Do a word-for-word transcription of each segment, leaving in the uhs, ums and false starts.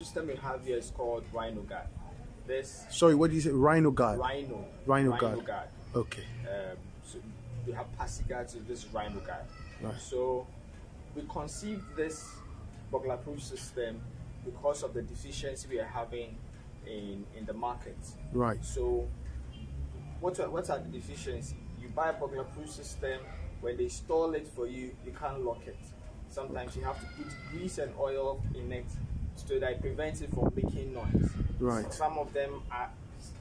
The system we have here is called Rhino Guard. This Sorry, what did you say? Rhino Guard? Rhino. Rhino, Rhino Guard. Guard. Okay. Um, so we have Passy Guard, so this is Rhino Guard. Right. So we conceived this burglar-proof system because of the deficiency we are having in, in the market. Right. So what are, what are the deficiencies? You buy a burglar-proof system, when they install it for you, you can't lock it. Sometimes you have to put grease and oil in it so that it prevents it from making noise. Right. Some of them are,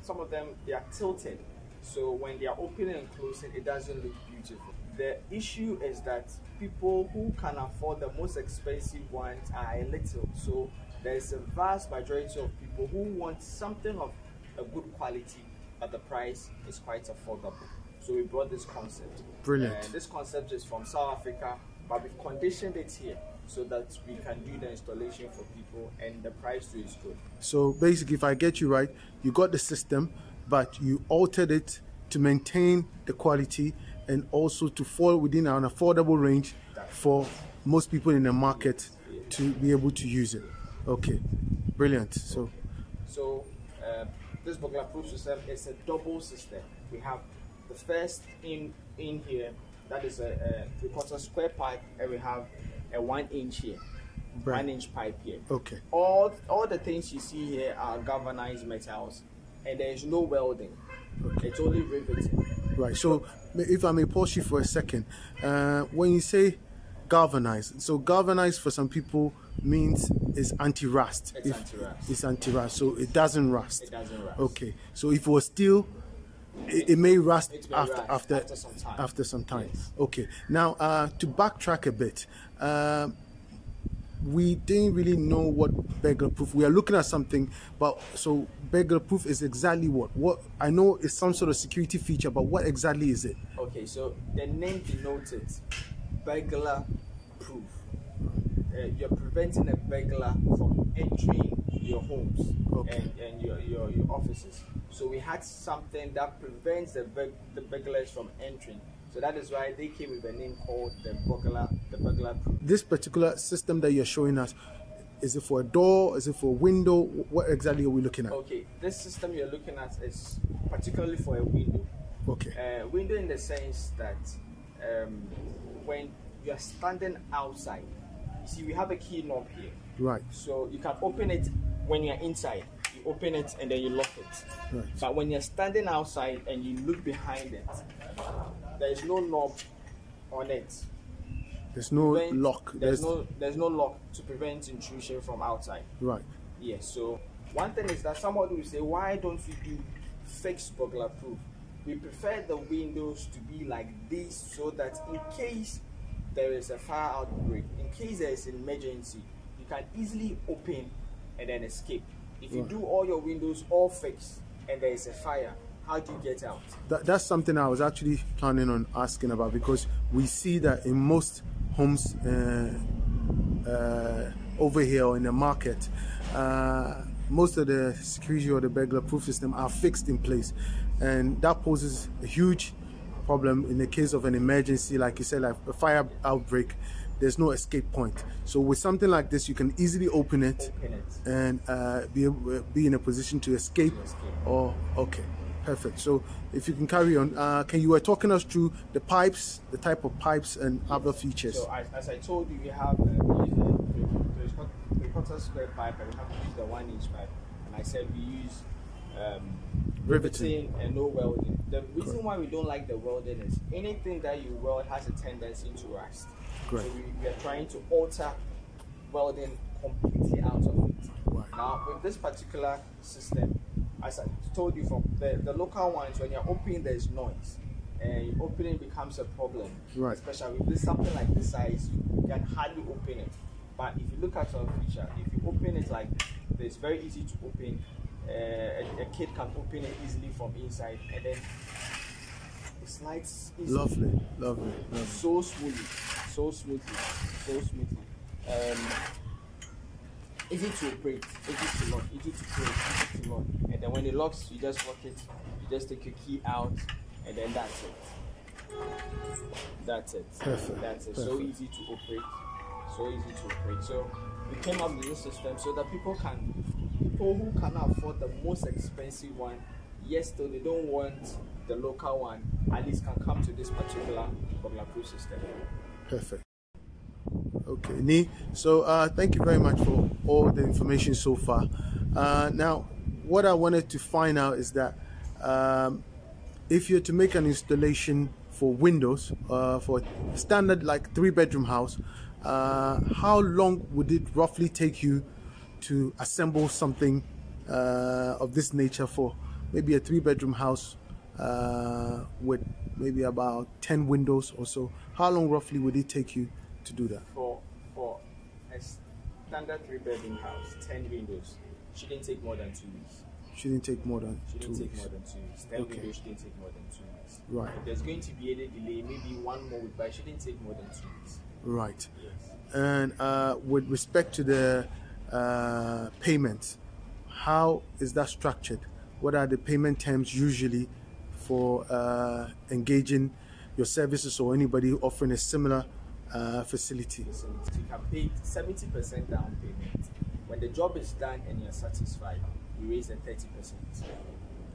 some of them they are tilted, so when they are opening and closing, it doesn't look beautiful. The issue is that people who can afford the most expensive ones are little, so there is a vast majority of people who want something of a good quality, but the price is quite affordable. So we brought this concept. Brilliant. And this concept is from South Africa, but we've conditioned it here so that we can do the installation for people and the price too is good. So basically, if I get you right, you got the system, but you altered it to maintain the quality and also to fall within an affordable range for most people in the market to be able to use it. Okay, brilliant. So, okay. so uh, this burglar-proof system is a double system. We have the first in in here, that is a, a three quarter square pipe, and we have a one inch here, right. one inch pipe here. Okay. All all the things you see here are galvanized metals, and there is no welding. Okay. It's only riveting. Right. So, if I may pause you for a second, uh, when you say galvanized, so galvanized for some people means is anti-rust. It's anti-rust. It's anti-rust, so it doesn't rust. It doesn't rust. Okay. So if it was steel, It, it may rust it may after, rust after after some time. After some time. Yes. Okay. Now, uh, to backtrack a bit, uh, we didn't really know what burglar-proof. We are looking at something, but so burglar-proof is exactly what? What I know is some sort of security feature, but what exactly is it? Okay. So the name denotes it, burglar-proof. Uh, you're preventing a burglar from entering your homes okay. and, and your, your your offices. So we had something that prevents the bur the burglars from entering. So that is why they came with a name called the burglar the burglar proof. This particular system that you're showing us, is it for a door? Is it for a window? What exactly are we looking at? Okay, this system you're looking at is particularly for a window. Okay. Uh, window in the sense that um, when you are standing outside, you see we have a key knob here. Right. So you can open it when you're inside. You open it and then you lock it. Right. But when you're standing outside and you look behind it, there is no knob on it. There's no prevent, lock. There's, there's no there's no lock to prevent intrusion from outside. Right. Yes. Yeah, so one thing is that somebody will say, why don't we do fixed burglar proof? We prefer the windows to be like this so that in case there is a fire outbreak, in case there is an emergency, you can easily open and then escape. If you do all your windows all fixed and there is a fire, how do you get out? That, that's something I was actually planning on asking about, because we see that in most homes uh, uh, over here or in the market, uh, most of the security or the burglar proof system are fixed in place, and that poses a huge problem in the case of an emergency, like you said, like a fire outbreak. There's no escape point. So with something like this, you can easily open it, open it. and uh, be, be in a position to escape, to escape. Or, okay, perfect. So if you can carry on, uh, can you were talking us through the pipes, the type of pipes and yes. other features. So as, as I told you, we have the quarter square pipe and we have to use the one inch pipe. And I said we use um, riveting and no welding. The reason Correct. why we don't like the welding is anything that you weld has a tendency to rust. Great. So we, we are trying to alter welding completely out of it. Wow. Now with this particular system, as I told you, from the, the local ones, when you're opening there is noise, and opening becomes a problem. Right. Especially with this, something like this size, you can hardly open it. But if you look at our feature, if you open it like this, it's very easy to open. Uh, a, a kid can open it easily from inside, and then it slides easily. Lovely, lovely, lovely. So smoothly. So smoothly, so smoothly. Um, easy to operate, easy to lock, easy to close, easy to lock. And then when it locks, you just lock it, you just take your key out, and then that's it. That's it. Perfect. That's it. Perfect. So easy to operate, so easy to operate. So we came up with this system so that people can, people who cannot afford the most expensive one, yes, though they don't want the local one, at least can come to this particular Boglapu system. Perfect. Okay, Nee, so uh, thank you very much for all the information so far. Uh, now, what I wanted to find out is that um, if you're to make an installation for windows, uh, for a standard like three bedroom house, uh, how long would it roughly take you to assemble something uh, of this nature for maybe a three bedroom house uh, with maybe about ten windows or so? How long roughly would it take you to do that? For, for a standard three bedroom house, ten windows, shouldn't take more than two weeks. Shouldn't take more than shouldn't two take weeks. more than two weeks. Ten okay. windows shouldn't take more than two weeks. Right. If there's going to be any delay, maybe one more week, but it shouldn't take more than two weeks. Right. Yes. And uh, with respect to the uh, payments, how is that structured? What are the payment terms usually for uh, engaging your services or anybody offering a similar uh, facility? So you can pay seventy percent down payment. When the job is done and you're satisfied, you raise the thirty percent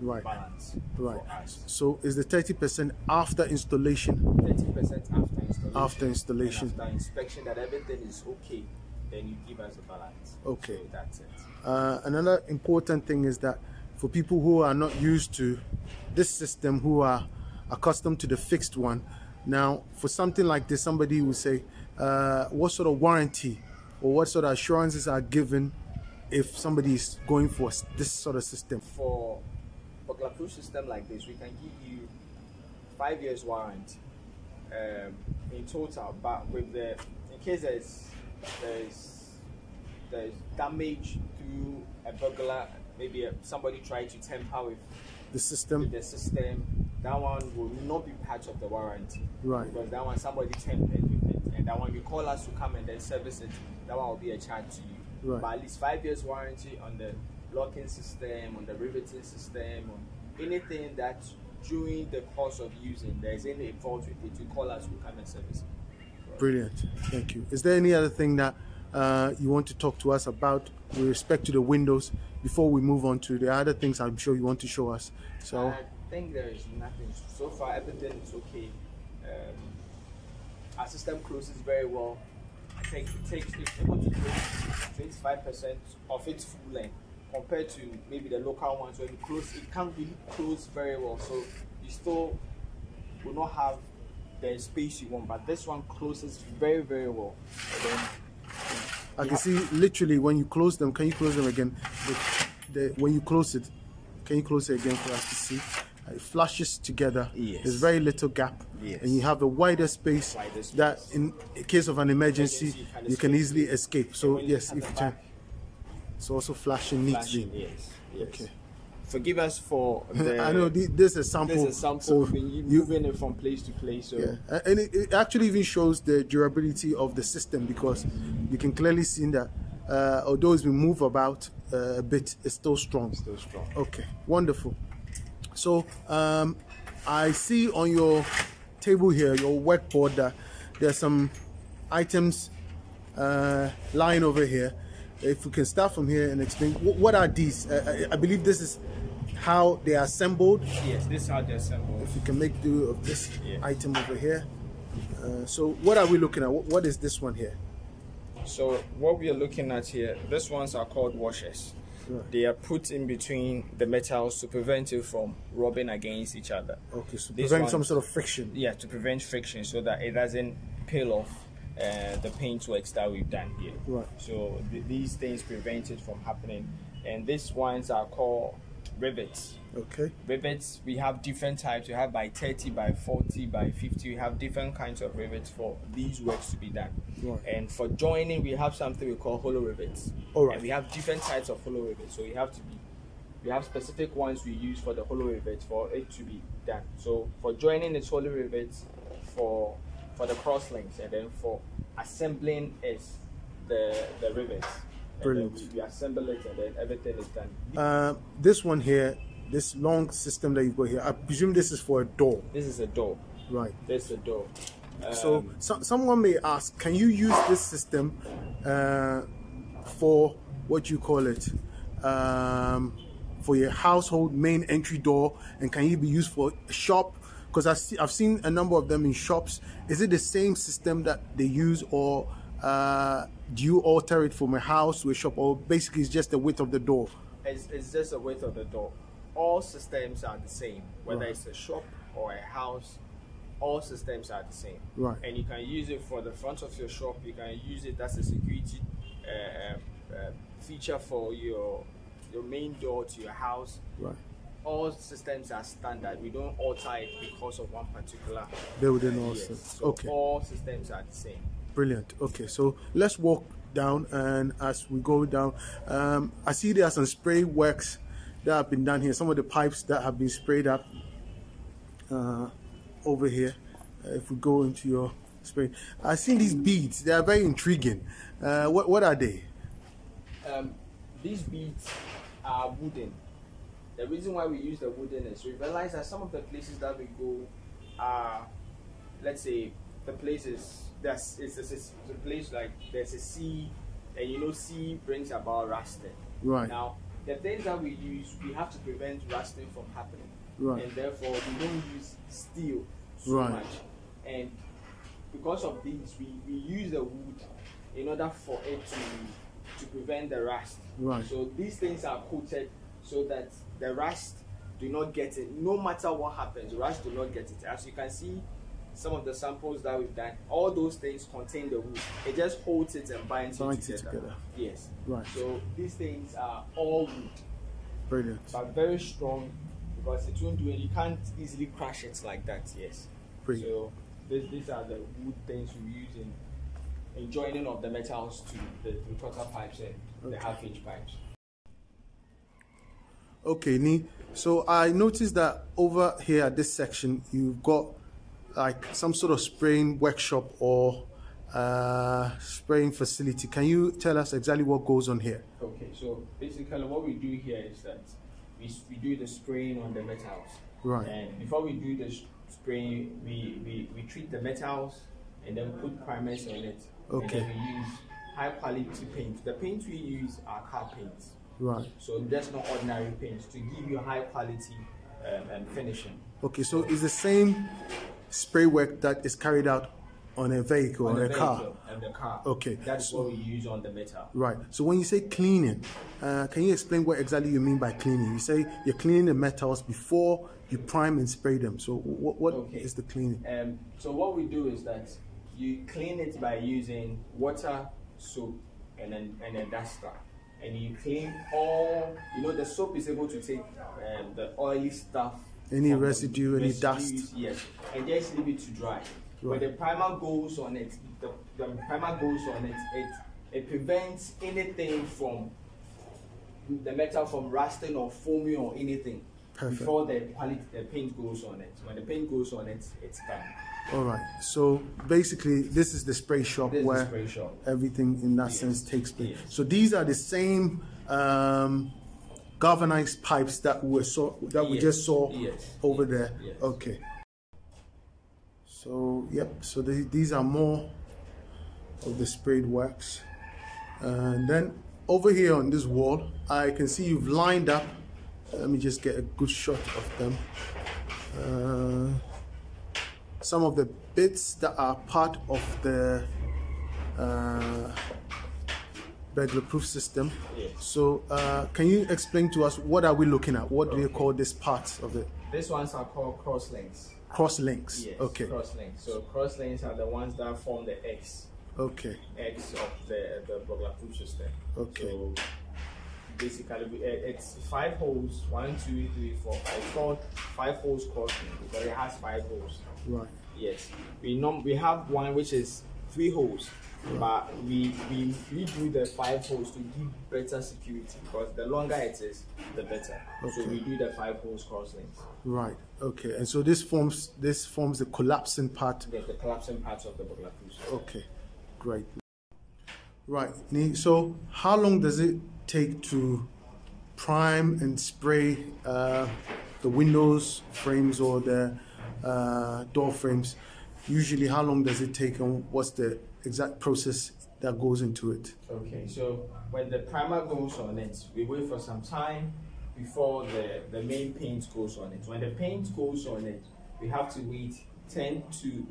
right. balance right. for us. So is the thirty percent after installation? thirty percent after installation. After installation. And after inspection, that everything is okay, then you give us the balance. Okay. So that's it. Uh, another important thing is that for people who are not used to this system, who are accustomed to the fixed one, now for something like this, somebody will say, uh, what sort of warranty or what sort of assurances are given if somebody is going for this sort of system? For a Boglapu system like this, we can give you five years warranty um, in total, but with the, in case there's, there's, there's damage through a burglar, maybe somebody tried to tamper with the system. With the system, that one will not be part of the warranty, right? Because that one somebody tampered with it, and that one you call us to come and then service it. That one will be a charge to you, right? But at least five years warranty on the locking system, on the riveting system, on anything that during the course of using there is any fault with it, you call us, we come and service it. Right. Brilliant, thank you. Is there any other thing that uh, you want to talk to us about with respect to the windows before we move on to the other things I'm sure you want to show us? So I think there is nothing. So far everything is okay. Um, our system closes very well. I think it takes it's able to close twenty-five percent of its full length compared to maybe the local ones. When you close, it can't really close very well. So you still will not have the space you want, but this one closes very, very well. And then, I can see literally when you close them, can you close them again? The, the, when you close it, can you close it again for us to see? It flushes together. Yes. There's very little gap. Yes. And you have a wider space, wider space that in case of an emergency, emergency you, can you can easily escape. So yes, if you can. It's also flashing neatly. Yes, yes. Okay. Forgive us for the... I know, the, this is a sample. This is a sample. Of, you, moving it from place to place. So. Yeah. And it, it actually even shows the durability of the system, because you can clearly see that uh, although it's been moved about uh, a bit, it's still strong. It's still strong. Okay, wonderful. So um, I see on your table here, your workboard, that there's some items uh, lying over here. If we can start from here and explain, what are these? Uh, I believe this is how they are assembled. Yes, this is how they're assembled. If you can make do of this yes. item over here. Uh, so what are we looking at? What is this one here? So what we are looking at here, these ones are called washers. Right. They are put in between the metals to prevent it from rubbing against each other. Okay, so this prevent one, some sort of friction. Yeah, to prevent friction so that it doesn't peel off. Uh, the paintworks that we've done here. Right. So th these things prevent it from happening. And these ones are called rivets. Okay. Rivets, we have different types. We have by thirty, by forty, by fifty. We have different kinds of rivets for these works to be done. Right. And for joining, we have something we call hollow rivets. All right. And we have different types of hollow rivets. So we have to be, we have specific ones we use for the hollow rivets for it to be done. So for joining, it's hollow rivets. For for the cross links, and then for assembling is the the rivets. Brilliant. We, we assemble it, and then everything is done. Uh, this one here, this long system that you've got here, I presume this is for a door. This is a door. Right. This is a door. Um, so, so someone may ask, can you use this system uh, for what you call it, um, for your household main entry door, and can it be used for a shop? Because I see, I've seen a number of them in shops. Is it the same system that they use, or uh, do you alter it from a house to a shop, or basically it's just the width of the door? It's, it's just the width of the door. All systems are the same, whether right. it's a shop or a house. All systems are the same, right? And you can use it for the front of your shop. You can use it as a security uh, uh, feature for your your main door to your house, right? All systems are standard. We don't alter it because of one particular building or system. So okay. All systems are the same. Brilliant. Okay, so let's walk down, and as we go down, um, I see there are some spray works that have been done here. Some of the pipes that have been sprayed up uh, over here. Uh, if we go into your spray, I've seen these beads. They are very intriguing. Uh, what what are they? Um, these beads are wooden. The reason why we use the wooden is we realize that some of the places that we go are, let's say, the places that's it's, it's, it's a place like there's a sea, and you know sea brings about rusting. Right. Now the things that we use, we have to prevent rusting from happening. Right. And therefore we don't use steel so right. much. And because of these, we, we use the wood in order for it to to prevent the rust. Right. So these things are coated, so that the rust do not get it. No matter what happens, rust do not get it. As you can see, some of the samples that we've done, all those things contain the wood. It just holds it and binds it together. it together. Yes. Right. So these things are all wood. Brilliant. But very strong, because it won't do it. You can't easily crash it like that. Yes. Brilliant. So this, these are the wood things we use in, in joining of the metals to the three quarter pipes and okay. the half inch pipes. Okay, Nee, so I noticed that over here at this section, you've got like some sort of spraying workshop or uh, spraying facility. Can you tell us exactly what goes on here? Okay, so basically what we do here is that we, we do the spraying on the metals. Right. And before we do the spraying, we, we, we treat the metals and then put primers on it. Okay. And then we use high quality paint. The paints we use are car paints. Right. So that's not ordinary paint, to give you high quality um, and finishing. Okay, so it's the same spray work that is carried out on a vehicle, on, on a vehicle, car. On the car. Okay. That's so, what we use on the metal. Right. So when you say cleaning, uh, can you explain what exactly you mean by cleaning? You say you're cleaning the metals before you prime and spray them. So what, what okay. is the cleaning? Um, so what we do is that you clean it by using water, soap, and then and a duster. And you clean all, you know, the soap is able to take um, the oily stuff. Any residue, any dust. Yes, and just leave it to dry. Right. When the primer goes on it, the, the primer goes on it, it, it prevents anything from, the metal from rusting or foaming or anything. Perfect. Before the, quality, the paint goes on it. When the paint goes on it, it's done. All right. So basically, this is the spray shop this where spray shop. everything in that yes. sense takes place. Yes. So these are the same um, galvanized pipes that we saw that yes. we just saw yes. over yes. there. Yes. Okay. So yep. So the, these are more of the sprayed works, and then over here on this wall, I can see you've lined up. Let me just get a good shot of them. Uh, some of the bits that are part of the uh, burglar proof system. Yes. So uh, can you explain to us, what are we looking at? What okay. do you call this part of it? These ones are called cross links. Cross links? Yes, okay. cross links. So cross links are the ones that form the X. Okay. X of the, the burglar proof system. Okay. So basically it's five holes, one, two, three, four, five, four, five holes crossing, because it has five holes. Right. Yes. We norm we have one which is three holes, right. but we we redo the five holes to give better security, because the longer it is, the better. Okay. So we do the five holes crossing. Right. Okay. And so this forms this forms the collapsing part. Yeah, the collapsing part of the burglar proof. Okay. Great. Right. So how long does it take to prime and spray uh, the windows frames or the uh, door frames? Usually, how long does it take, and what's the exact process that goes into it. Okay, so when the primer goes on it, we wait for some time before the, the main paint goes on it. When the paint goes on it, we have to wait ten to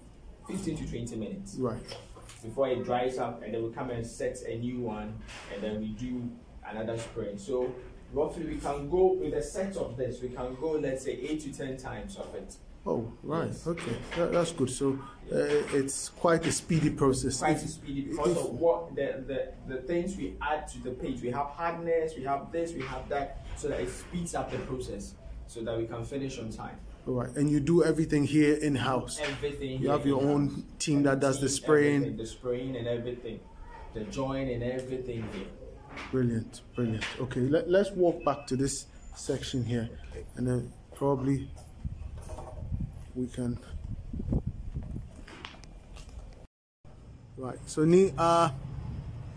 fifteen to twenty minutes. Right. Before it dries up, and then we come and set a new one, and then we do another spray. So roughly we can go with a set of this, we can go, let's say, eight to ten times of it. Oh, right. Yes. Okay. That, that's good. So uh, it's quite a speedy process. Quite a speedy process. Of what the, the, the things we add to the page. We have hardness, we have this, we have that, so that it speeds up the process so that we can finish on time. All right. And you do everything here in-house? Everything. You have your own team that does the spraying? The spraying and everything. The join and everything here. Brilliant. Brilliant. Okay. Let, let's walk back to this section here, and then probably we can. Right, so Ni, uh,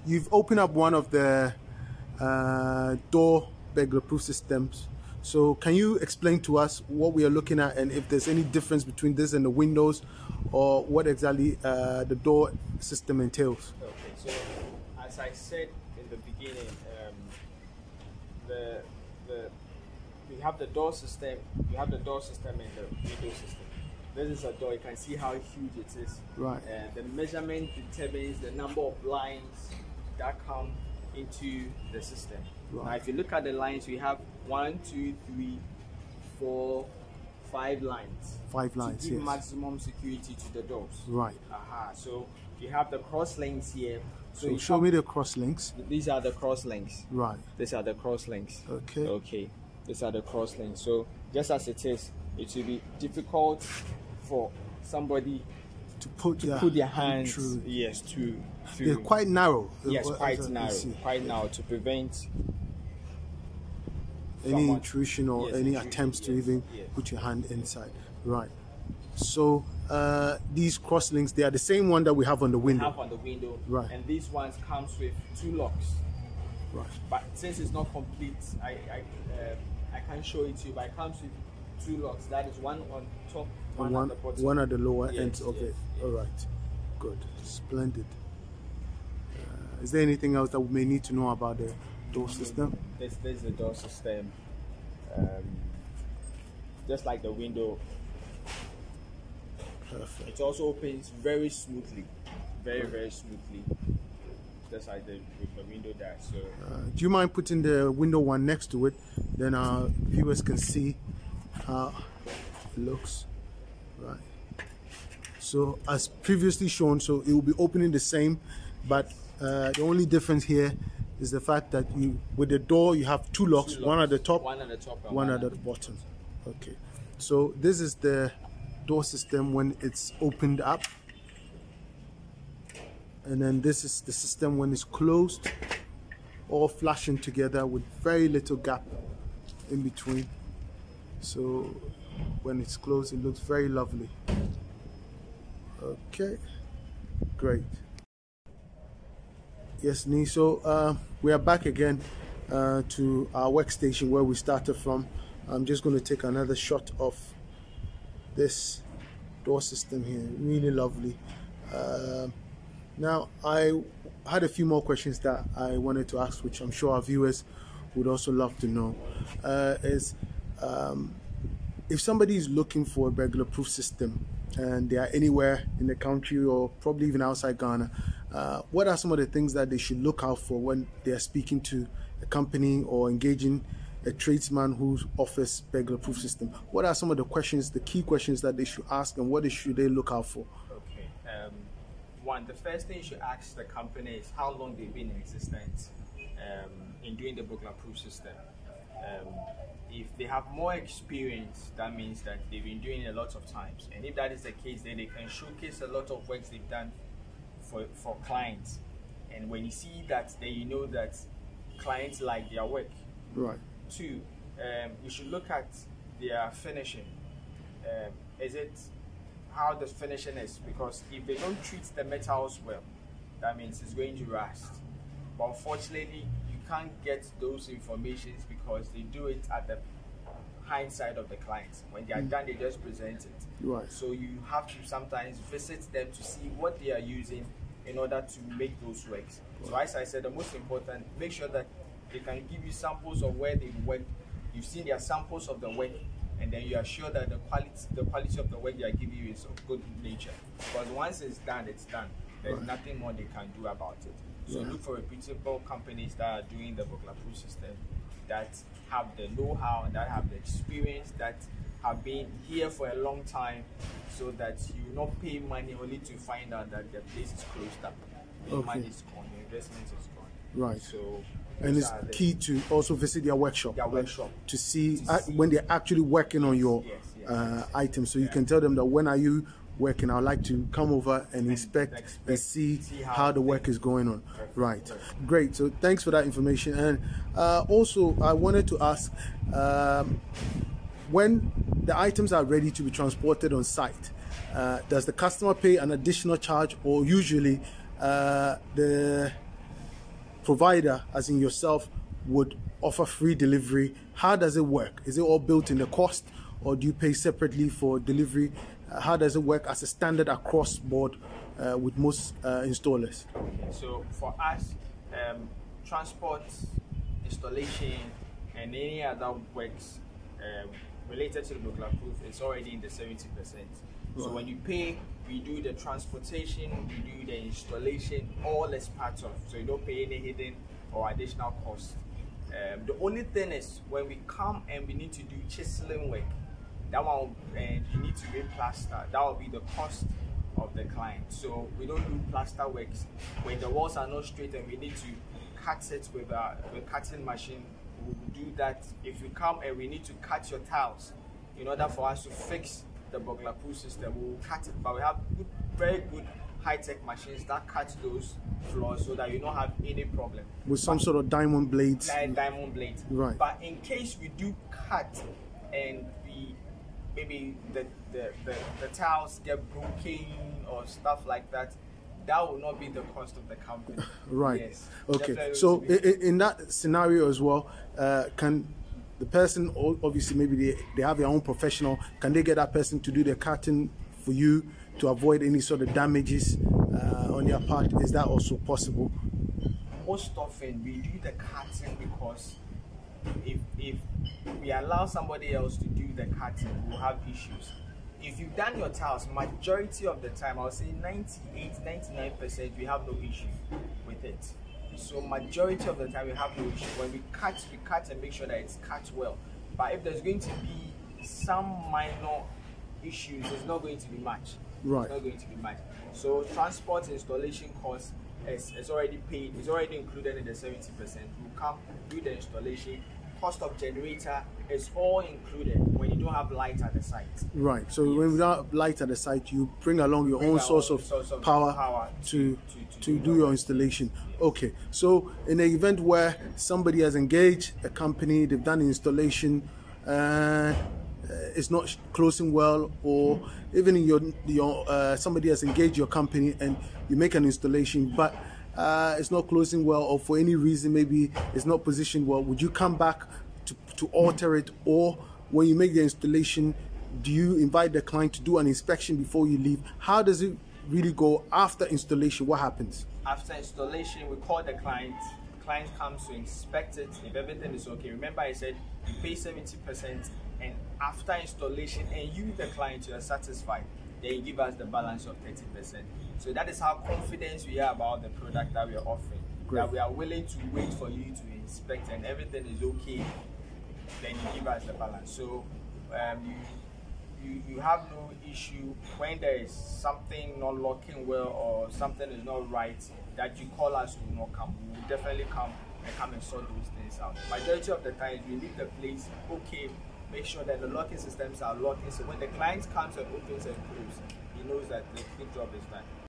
you've opened up one of the uh, door burglar-proof systems. So can you explain to us what we are looking at, and if there's any difference between this and the windows, or what exactly uh, the door system entails? Okay, so as I said in the beginning, um, the the we have the door system, we have the door system and the window system. This is a door, you can see how huge it is. Right. Uh, the measurement determines the number of lines that come into the system. Right. Now if you look at the lines, we have one, two, three, four, five lines. Five lines, to give yes. maximum security to the doors. Right. Aha, so you have the cross links here. So, so show have, me the cross links. These are the cross links. Right. These are the cross links. Okay. Okay. These are the cross links. So just as it is, it will be difficult for somebody to put, to their, put their hands. Through. Yes, to, to. They're quite narrow. Yes, quite narrow. Quite yeah. narrow to prevent any someone, intrusion or yes, any intrusion, attempts to yes, even yes. put your hand inside. Right. So uh, these cross links, they are the same one that we have on the window. We have on the window. Right. And these ones comes with two locks. Right. But since it's not complete, I I, um, I can show it to you. But it comes with two locks. That is one on top, one, one at the bottom. One at the lower yes, end. Okay. Yes, yes. All right. Good. Splendid. Uh, is there anything else that we may need to know about the door system? This, this is the door system. Um, just like the window. Perfect. It also opens very smoothly. Very, right. very smoothly. That's like the, the window dash. So. Uh, do you mind putting the window one next to it? Then our viewers can see how it looks. Right. So as previously shown, so it will be opening the same, but uh, the only difference here is the fact that you, with the door, you have two locks, two locks one at the top, one at the top, one, one at, at the bottom. bottom. Okay. So this is the door system when it's opened up. And then this is the system when it's closed, all flashing together with very little gap in between. So when it's closed, it looks very lovely. Okay, great. Yes, Ni, so uh, we are back again uh, to our workstation where we started from. I'm just going to take another shot of this door system here, really lovely. Uh, Now, I had a few more questions that I wanted to ask, which I'm sure our viewers would also love to know. Uh, is um, if somebody is looking for a burglar-proof system and they are anywhere in the country or probably even outside Ghana, uh, what are some of the things that they should look out for when they are speaking to a company or engaging a tradesman who offers burglar-proof system? What are some of the questions, the key questions that they should ask, and what should they look out for? Okay. Um... One, the first thing you should ask the company is how long they've been in existence um, in doing the burglar-proof system. Um, if they have more experience, that means that they've been doing it a lot of times. And if that is the case, then they can showcase a lot of works they've done for, for clients. And when you see that, then you know that clients like their work. Right. Two, um, you should look at their finishing. Um, is it how the finishing is, because if they don't treat the metals well, that means it's going to rust. But unfortunately, you can't get those informations because they do it at the hindsight of the clients. When they are done, they just present it. Right. So you have to sometimes visit them to see what they are using in order to make those works. So as I said, the most important, make sure that they can give you samples of where they work. You've seen their samples of the work, and then you are sure that the quality, the quality of the work they are giving you is of good nature. Because once it's done, it's done. There's right. nothing more they can do about it. So yeah. look for reputable companies that are doing the Buckler-proof system, that have the know-how, that have the experience, that have been here for a long time, so that you not pay money only to find out that the place is closed up. The okay. money is gone, the investment is gone. Right. So and it's key to also visit their workshop, their workshop. Right? to, see, to see when they're actually working on your yes, yes, uh, yes, items. So yeah. you can tell them that when are you working, I'd like to come over and inspect and, expect, and see, see how, how the work is going on. Perfect. Right. Perfect. Great. So thanks for that information. And uh, also I wanted to ask, um, when the items are ready to be transported on site, uh, does the customer pay an additional charge, or usually uh, the provider, as in yourself, would offer free delivery? How does it work? Is it all built in the cost, or do you pay separately for delivery? Uh, how does it work as a standard across board uh, with most uh, installers? Okay, so for us, um, transport, installation, and any other works um, related to the Buckler-proof, it's already in the seventy percent. So when you pay, we do the transportation, we do the installation, all as part of, so you don't pay any hidden or additional cost. Um, the only thing is when we come and we need to do chiseling work, that one, and you need to do plaster, that will be the cost of the client. So we don't do plaster works when the walls are not straight and we need to cut it with a, with a cutting machine. We will do that. If you come and we need to cut your tiles in order for us to fix the Buckler-proof system, we will cut it, but we have good, very good high-tech machines that cut those floors so that you don't have any problem. With some but, sort of diamond blades? Like diamond blades. Right. But in case we do cut and we, maybe the, the, the, the tiles get broken or stuff like that, that will not be the cost of the company. Right. Yes. Okay. So in that scenario as well, uh, can the person, obviously maybe they, they have their own professional, can they get that person to do the cutting for you to avoid any sort of damages uh, on their part? Is that also possible? Most often we do the cutting because if, if we allow somebody else to do the cutting, we'll have issues. If you've done your tiles, majority of the time, I'll say ninety-eight, ninety-nine percent, we have no issue with it. So majority of the time, we have no issue. When we cut, we cut and make sure that it's cut well. But if there's going to be some minor issues, it's not going to be much. Right. It's not going to be much. So transport, installation costs is, is already paid. It's already included in the seventy percent. We'll come, do the installation. Cost of generator is all included when you don't have light at the site. Right. So yes. when you don't have light at the site, you bring along your bring own source of, source of power, power to, to, to, to do your installation. Yes. Okay. So in the event where somebody has engaged a company, they've done the installation, uh, it's not closing well, or mm-hmm. even in your, your uh, somebody has engaged your company and you make an installation, but Uh, it's not closing well, or for any reason maybe it's not positioned well, would you come back to, to alter it? Or when you make the installation, do you invite the client to do an inspection before you leave? How does it really go after installation? What happens? After installation, we call the client. The client comes to inspect it. If everything is okay, remember I said you pay seventy percent, and after installation and you, the client, you are satisfied, they give us the balance of thirty percent. So that is how confident we are about the product that we are offering. Great. That we are willing to wait for you to inspect, and everything is okay, then you give us the balance. So um, you, you, you have no issue. When there is something not locking well or something is not right, that you call us, we will not come. We will definitely come and come and sort those things out. Majority of the time, we leave the place okay. Make sure that the locking systems are locking, so when the client comes and opens and closes, he knows that the good job is done.